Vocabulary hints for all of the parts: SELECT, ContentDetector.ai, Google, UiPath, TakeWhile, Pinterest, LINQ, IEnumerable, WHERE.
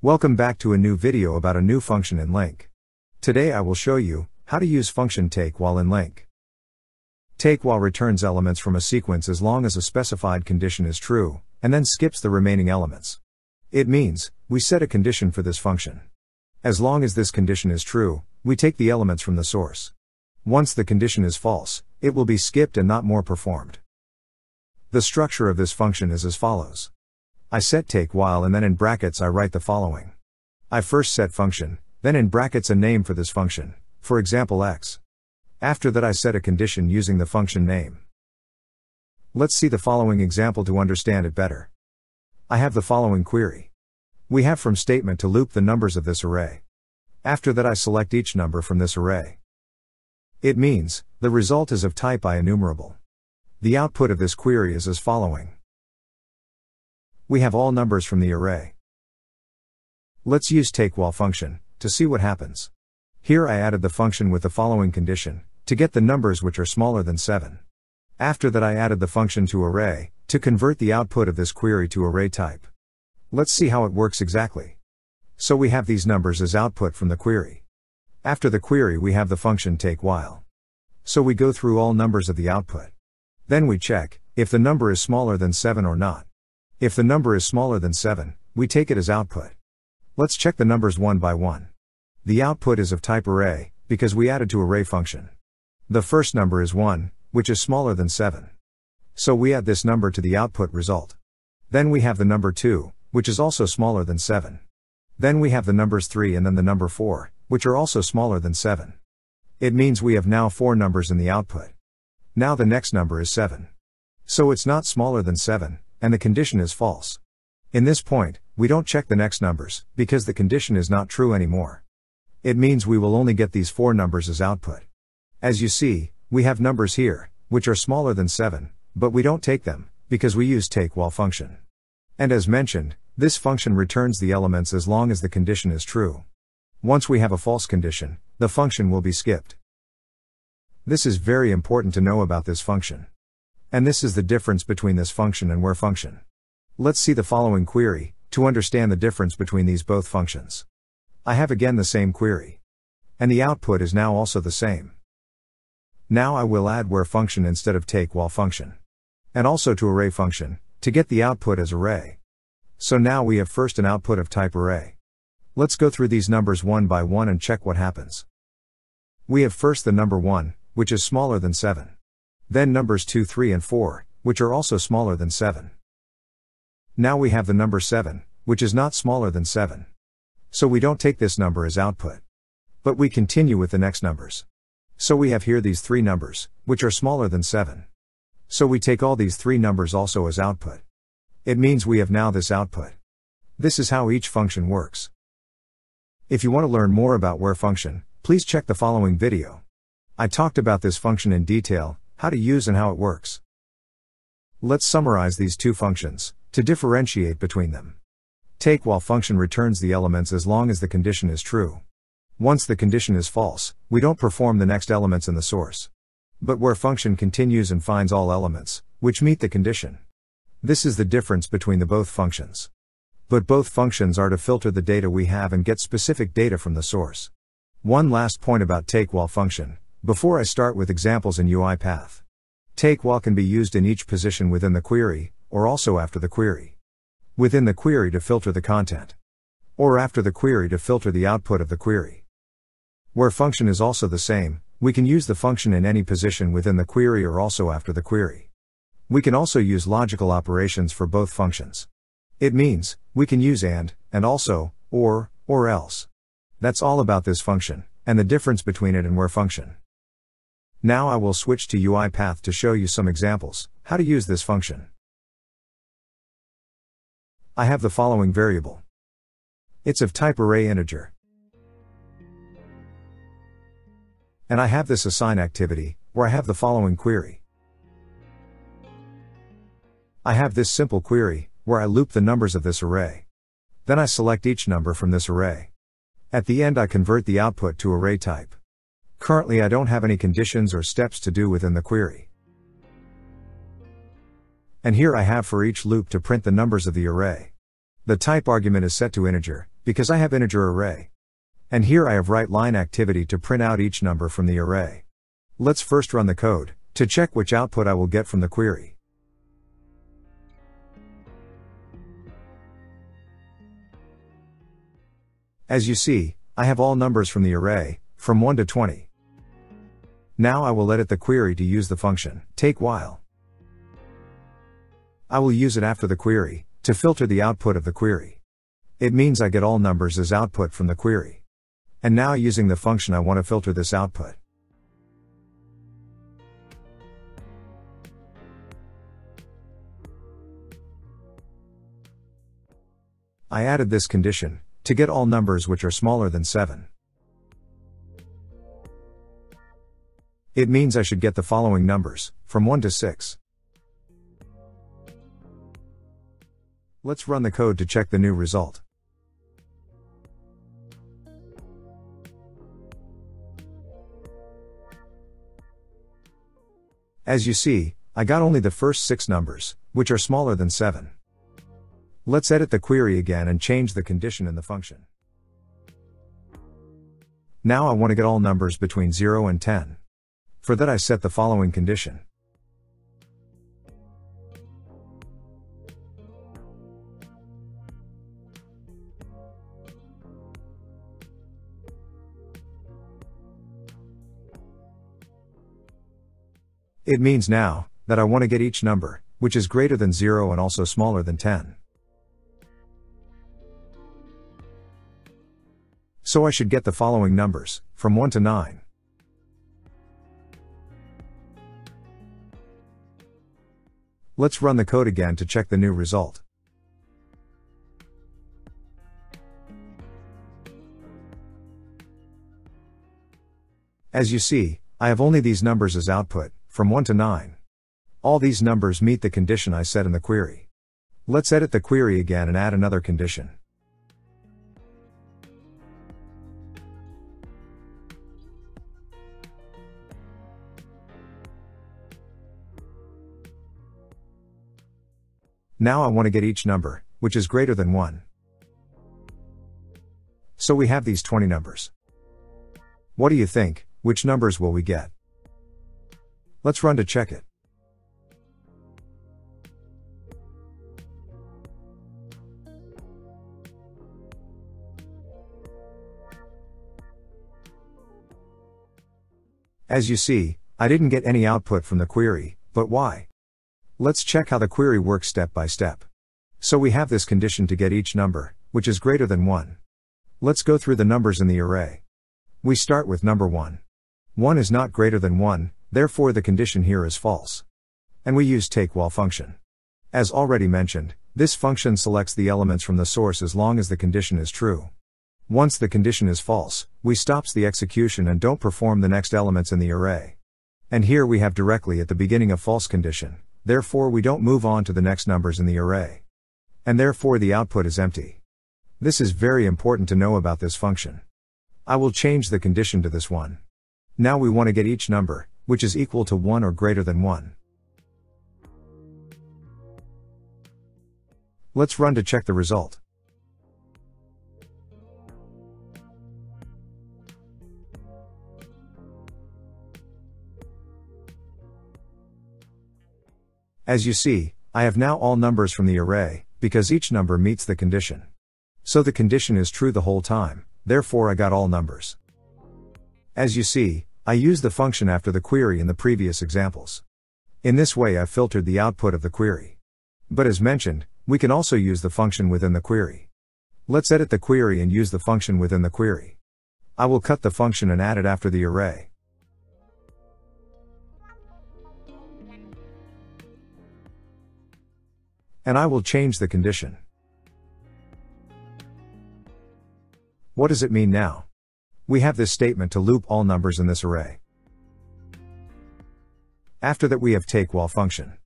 Welcome back to a new video about a new function in LINQ. Today I will show you how to use function TakeWhile in LINQ. TakeWhile returns elements from a sequence as long as a specified condition is true, and then skips the remaining elements. It means we set a condition for this function. As long as this condition is true, we take the elements from the source. Once the condition is false, it will be skipped and not more performed. The structure of this function is as follows. I set TakeWhile and then in brackets I write the following. I first set function, then in brackets a name for this function, for example x. After that I set a condition using the function name. Let's see the following example to understand it better. I have the following query. We have from statement to loop the numbers of this array. After that I select each number from this array. It means, the result is of type IEnumerable. The output of this query is as following. We have all numbers from the array. Let's use TakeWhile function to see what happens. Here I added the function with the following condition to get the numbers which are smaller than 7. After that I added the function to array to convert the output of this query to array type. Let's see how it works exactly. So we have these numbers as output from the query. After the query we have the function TakeWhile. So we go through all numbers of the output. Then we check if the number is smaller than 7 or not. If the number is smaller than 7, we take it as output. Let's check the numbers one by one. The output is of type array, because we added to array function. The first number is 1, which is smaller than 7. So we add this number to the output result. Then we have the number 2, which is also smaller than 7. Then we have the numbers 3 and then the number 4, which are also smaller than 7. It means we have now 4 numbers in the output. Now the next number is 7. So it's not smaller than 7. And the condition is false. In this point, we don't check the next numbers, because the condition is not true anymore. It means we will only get these 4 numbers as output. As you see, we have numbers here, which are smaller than 7, but we don't take them, because we use TakeWhile function. And as mentioned, this function returns the elements as long as the condition is true. Once we have a false condition, the function will be skipped. This is very important to know about this function. And this is the difference between this function and WHERE function. Let's see the following query, to understand the difference between these both functions. I have again the same query. And the output is now also the same. Now I will add WHERE function instead of TakeWhile function. And also to array function, to get the output as array. So now we have first an output of type array. Let's go through these numbers one by one and check what happens. We have first the number 1, which is smaller than 7. Then numbers 2, 3 and 4, which are also smaller than 7. Now we have the number 7, which is not smaller than 7. So we don't take this number as output. But we continue with the next numbers. So we have here these 3 numbers, which are smaller than 7. So we take all these 3 numbers also as output. It means we have now this output. This is how each function works. If you want to learn more about WHERE function, please check the following video. I talked about this function in detail, how to use and how it works. Let's summarize these two functions, to differentiate between them. TakeWhile function returns the elements as long as the condition is true. Once the condition is false, we don't perform the next elements in the source. But WHERE function continues and finds all elements, which meet the condition. This is the difference between the both functions. But both functions are to filter the data we have and get specific data from the source. One last point about TakeWhile function, before I start with examples in UiPath. TakeWhile can be used in each position within the query, or also after the query. Within the query to filter the content. Or after the query to filter the output of the query. WHERE function is also the same, we can use the function in any position within the query or also after the query. We can also use logical operations for both functions. It means, we can use and also, or else. That's all about this function, and the difference between it and WHERE function. Now I will switch to UiPath to show you some examples, how to use this function. I have the following variable. It's of type array integer. And I have this assign activity, where I have the following query. I have this simple query, where I loop the numbers of this array. Then I select each number from this array. At the end I convert the output to array type. Currently I don't have any conditions or steps to do within the query. And here I have for each loop to print the numbers of the array. The type argument is set to integer, because I have integer array. And here I have write line activity to print out each number from the array. Let's first run the code to check which output I will get from the query. As you see, I have all numbers from the array, from 1 to 20. Now I will edit the query to use the function TakeWhile. I will use it after the query to filter the output of the query. It means I get all numbers as output from the query. And now using the function I want to filter this output. I added this condition to get all numbers which are smaller than 7. It means I should get the following numbers, from 1 to 6. Let's run the code to check the new result. As you see, I got only the first 6 numbers, which are smaller than 7. Let's edit the query again and change the condition in the function. Now I want to get all numbers between 0 and 10. For that I set the following condition. It means now that I want to get each number, which is greater than 0 and also smaller than 10. So I should get the following numbers, from 1 to 9. Let's run the code again to check the new result. As you see, I have only these numbers as output, from 1 to 9. All these numbers meet the condition I set in the query. Let's edit the query again and add another condition. Now I want to get each number, which is greater than 1. So we have these 20 numbers. What do you think, which numbers will we get? Let's run to check it. As you see, I didn't get any output from the query, but why? Let's check how the query works step by step. So we have this condition to get each number, which is greater than 1. Let's go through the numbers in the array. We start with number 1. 1 is not greater than 1, therefore the condition here is false. And we use TakeWhile function. As already mentioned, this function selects the elements from the source as long as the condition is true. Once the condition is false, we stops the execution and don't perform the next elements in the array. And here we have directly at the beginning a false condition. Therefore we don't move on to the next numbers in the array. And therefore the output is empty. This is very important to know about this function. I will change the condition to this one. Now we want to get each number, which is equal to 1 or greater than 1. Let's run to check the result. As you see, I have now all numbers from the array, because each number meets the condition. So the condition is true the whole time, therefore I got all numbers. As you see, I used the function after the query in the previous examples. In this way I filtered the output of the query. But as mentioned, we can also use the function within the query. Let's edit the query and use the function within the query. I will cut the function and add it after the array. And I will change the condition. What does it mean now? We have this statement to loop all numbers in this array. After that we have TakeWhile function.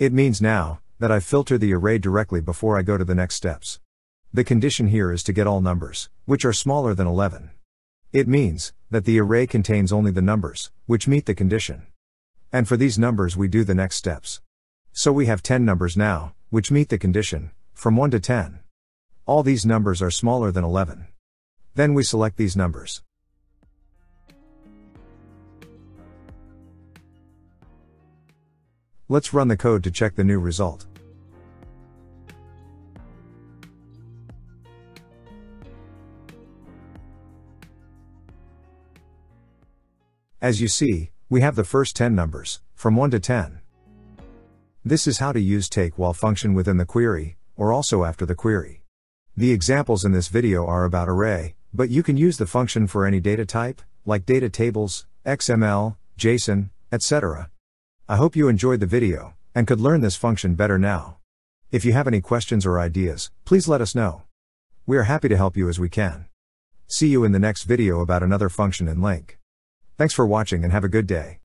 It means now that I filter the array directly before I go to the next steps. The condition here is to get all numbers, which are smaller than 11. It means that the array contains only the numbers, which meet the condition. And for these numbers we do the next steps. So we have 10 numbers now, which meet the condition, from 1 to 10. All these numbers are smaller than 11. Then we select these numbers. Let's run the code to check the new result. As you see, we have the first 10 numbers, from 1 to 10. This is how to use TakeWhile function within the query, or also after the query. The examples in this video are about array, but you can use the function for any data type, like data tables, XML, JSON, etc. I hope you enjoyed the video, and could learn this function better now. If you have any questions or ideas, please let us know. We are happy to help you as we can. See you in the next video about another function in LINQ. Thanks for watching and have a good day.